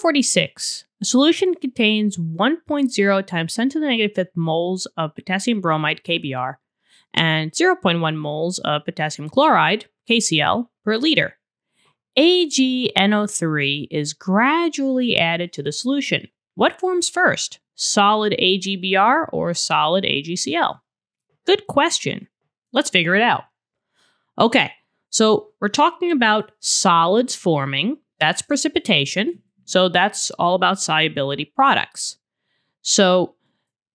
46. A solution contains 1.0 times 10 to the negative fifth moles of potassium bromide, KBr, and 0.1 moles of potassium chloride, KCl, per liter. AgNO3 is gradually added to the solution. What forms first, solid AgBr or solid AgCl? Good question. Let's figure it out. Okay, so we're talking about solids forming. That's precipitation. So that's all about solubility products. So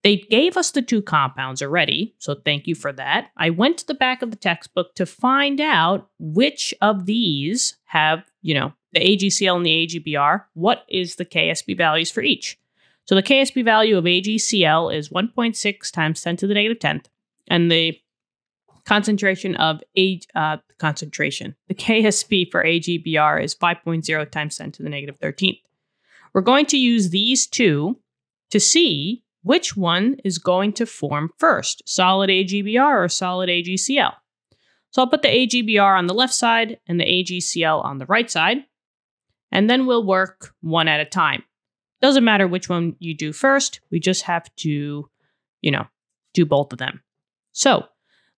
they gave us the two compounds already, so thank you for that. I went to the back of the textbook to find out which of these have, the AgCl and the AgBr. What is the KSP values for each? So the KSP value of AgCl is 1.6 times 10 to the negative 10th, and the concentration of the KSP for AgBr is 5.0 times 10 to the negative 13th. We're going to use these two to see which one is going to form first, solid AgBr or solid AgCl. So I'll put the AgBr on the left side and the AgCl on the right side, and then we'll work one at a time. Doesn't matter which one you do first, we just have to, do both of them. So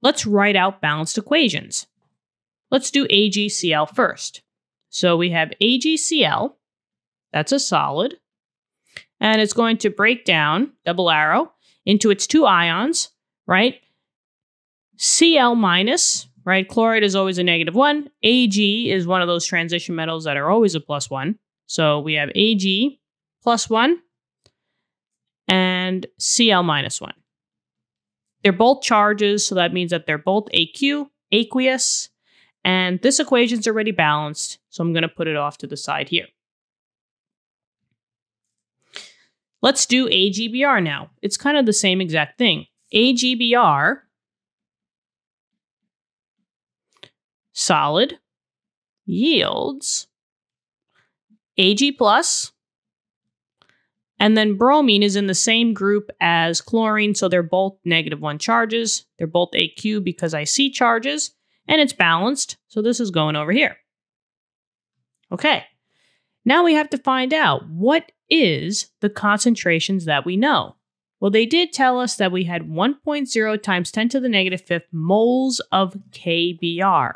let's write out balanced equations. Let's do AgCl first. So we have AgCl, that's a solid, and it's going to break down, double arrow, into its two ions, right? Cl minus, right? Chloride is always a negative one. Ag is one of those transition metals that are always a plus one. So we have Ag plus one and Cl minus one. They're both charges, so that means that they're both AQ, aqueous, and this equation's already balanced, so I'm going to put it off to the side here. Let's do AgBr now. It's kind of the same exact thing. AgBr, solid, yields Ag+, and then bromine is in the same group as chlorine, so they're both negative one charges. They're both AQ because I see charges, and it's balanced, so this is going over here. Okay, now we have to find out what is the concentrations that we know. Well, they did tell us that we had 1.0 times 10 to the negative fifth moles of KBr,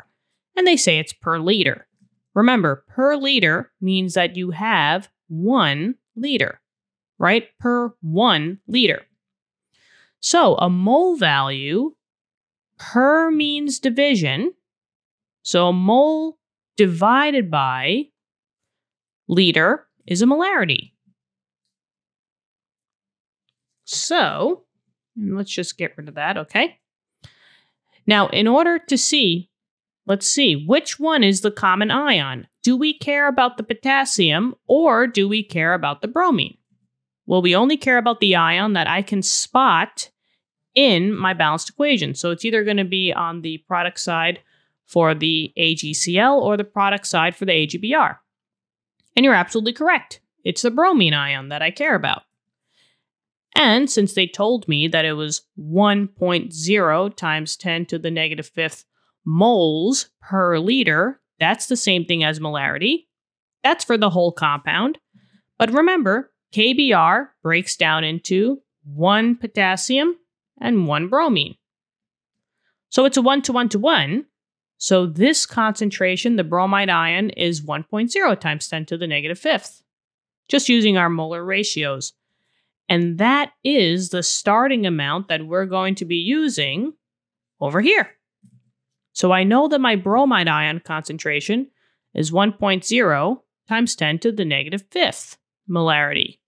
and they say it's per liter. Remember, per liter means that you have 1 liter. Right, per 1 liter. So a mole value, per means division, so a mole divided by liter is a molarity. So, let's just get rid of that, okay? Now, in order to see, let's see, which one is the common ion? Do we care about the potassium or do we care about the bromine? Well, we only care about the ion that I can spot in my balanced equation. So it's either going to be on the product side for the AgCl or the product side for the AgBr. And you're absolutely correct. It's the bromine ion that I care about. And since they told me that it was 1.0 times 10 to the negative fifth moles per liter, that's the same thing as molarity. That's for the whole compound. But remember, KBr breaks down into 1 potassium and 1 bromine. So it's a 1 to 1 to 1. So this concentration, the bromide ion, is 1.0 times 10 to the negative fifth, just using our molar ratios. And that is the starting amount that we're going to be using over here. So I know that my bromide ion concentration is 1.0 times 10 to the negative fifth molarity.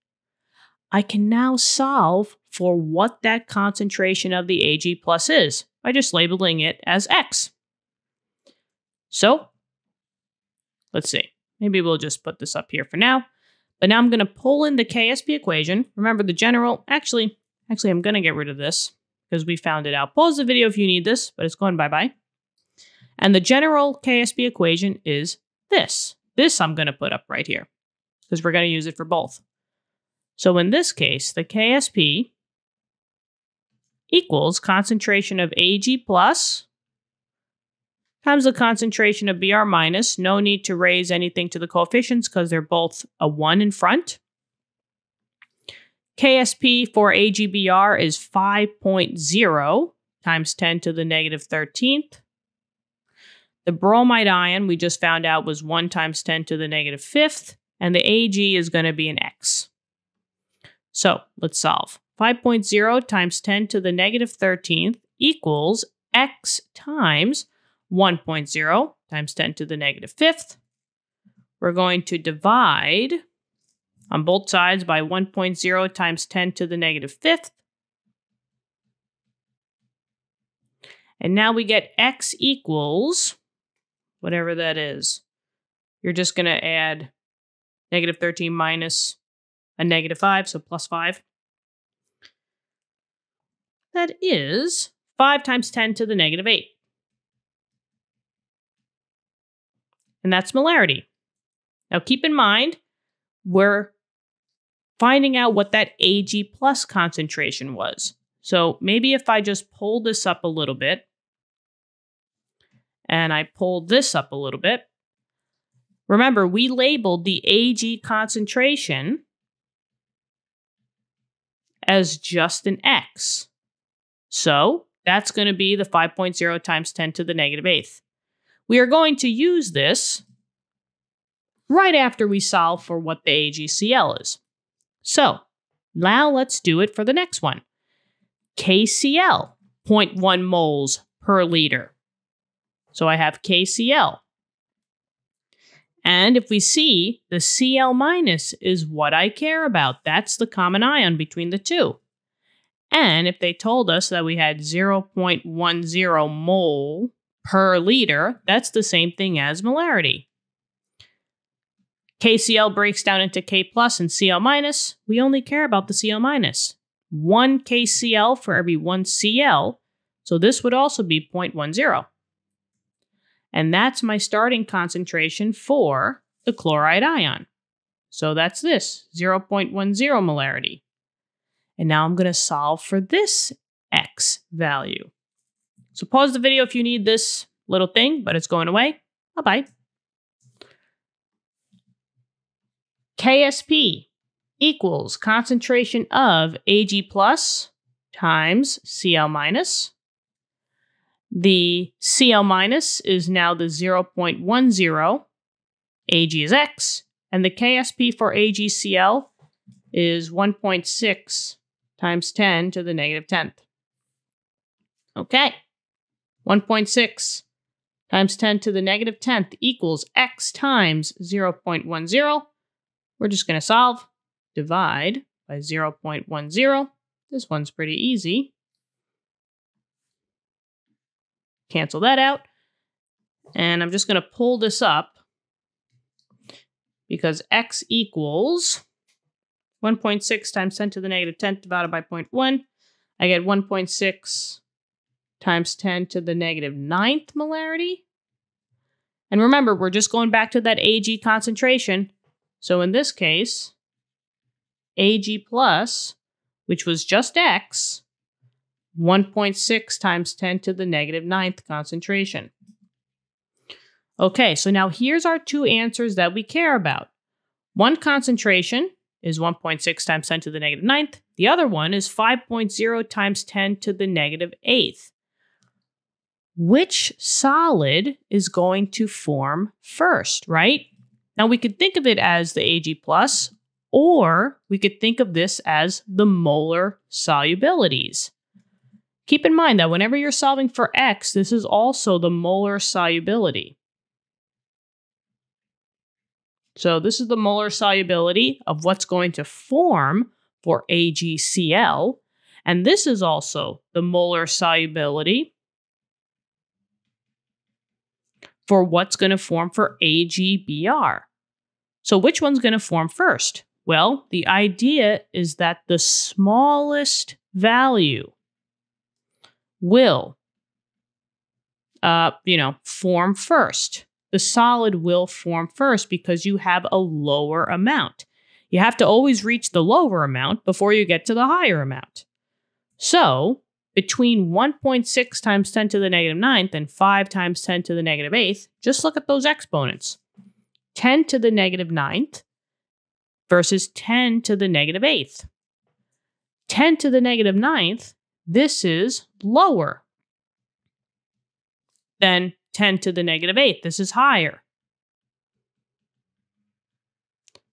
I can now solve for what that concentration of the Ag plus is by just labeling it as X. So let's see, maybe we'll just put this up here for now, but now I'm going to pull in the KSP equation. Remember the general, actually I'm going to get rid of this because we found it out. Pause the video if you need this, but it's going bye-bye. And the general KSP equation is this. This I'm going to put up right here because we're going to use it for both. So in this case, the KSP equals concentration of Ag plus times the concentration of Br minus. No need to raise anything to the coefficients because they're both a 1 in front. KSP for AgBr is 5.0 times 10 to the negative 13th. The bromide ion we just found out was 1 times 10 to the negative 5th, and the Ag is going to be an X. So let's solve. 5.0 times 10 to the negative 13th equals X times 1.0 times 10 to the negative 5th. We're going to divide on both sides by 1.0 times 10 to the negative 5th. And now we get X equals whatever that is. You're just going to add negative 13 minus a negative 5, so plus 5. That is 5 times 10 to the negative 8. And that's molarity. Now keep in mind, we're finding out what that Ag plus concentration was. So maybe if I just pull this up a little bit, and I pull this up a little bit, remember we labeled the Ag concentration as just an X. So that's going to be the 5.0 times 10 to the negative 8th. We are going to use this right after we solve for what the AgCl is. So now let's do it for the next one. KCl, 0.1 moles per liter. So I have KCl. And if we see, the Cl minus is what I care about. That's the common ion between the two. And if they told us that we had 0.10 mole per liter, that's the same thing as molarity. KCl breaks down into K plus and Cl minus. We only care about the Cl minus. 1 KCl for every 1 Cl, so this would also be 0.10. And that's my starting concentration for the chloride ion. So that's this, 0.10 molarity. And now I'm going to solve for this X value. So pause the video if you need this little thing, but it's going away. Bye-bye. KSP equals concentration of Ag plus times Cl minus. The Cl minus is now the 0.10. Ag is X. And the KSP for AgCl is 1.6 times 10 to the negative 10th. Okay. 1.6 times 10 to the negative 10th equals X times 0.10. We're just going to solve. Divide by 0.10. This one's pretty easy. Cancel that out. And I'm just going to pull this up because X equals 1.6 times 10 to the negative 10th divided by 0.1. I get 1.6 times 10 to the negative 9th molarity. And remember, we're just going back to that Ag concentration. So in this case, Ag plus, which was just X, 1.6 times 10 to the negative 9th concentration. Okay, so now here's our two answers that we care about. One concentration is 1.6 times 10 to the negative 9th. The other one is 5.0 times 10 to the negative 8th. Which solid is going to form first, right? Now we could think of it as the Ag plus, or we could think of this as the molar solubilities. Keep in mind that whenever you're solving for X, this is also the molar solubility. So this is the molar solubility of what's going to form for AgCl. And this is also the molar solubility for what's going to form for AgBr. So which one's going to form first? Well, the idea is that the smallest value will, form first. The solid will form first because you have a lower amount. You have to always reach the lower amount before you get to the higher amount. So between 1.6 times 10 to the negative 9th and 5 times 10 to the negative 8th, just look at those exponents. 10 to the negative 9th versus 10 to the negative 8th. 10 to the negative 9th, this is lower than 10 to the negative 8th. This is higher.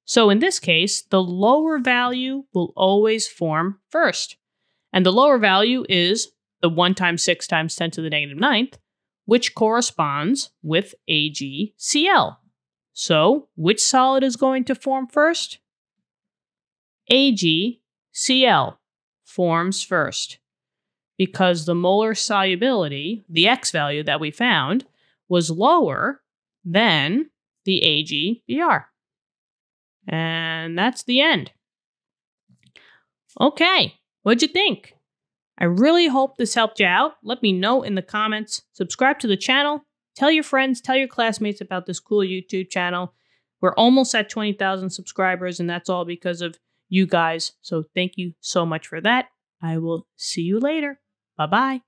So in this case, the lower value will always form first. And the lower value is the 1 times 6 times 10 to the negative 9th, which corresponds with AgCl. So which solid is going to form first? AgCl forms first, because the molar solubility, the X value that we found, was lower than the AgBr. And that's the end. Okay. What'd you think? I really hope this helped you out. Let me know in the comments. Subscribe to the channel. Tell your friends, tell your classmates about this cool YouTube channel. We're almost at 20,000 subscribers, and that's all because of you guys. So thank you so much for that. I will see you later. Bye-bye.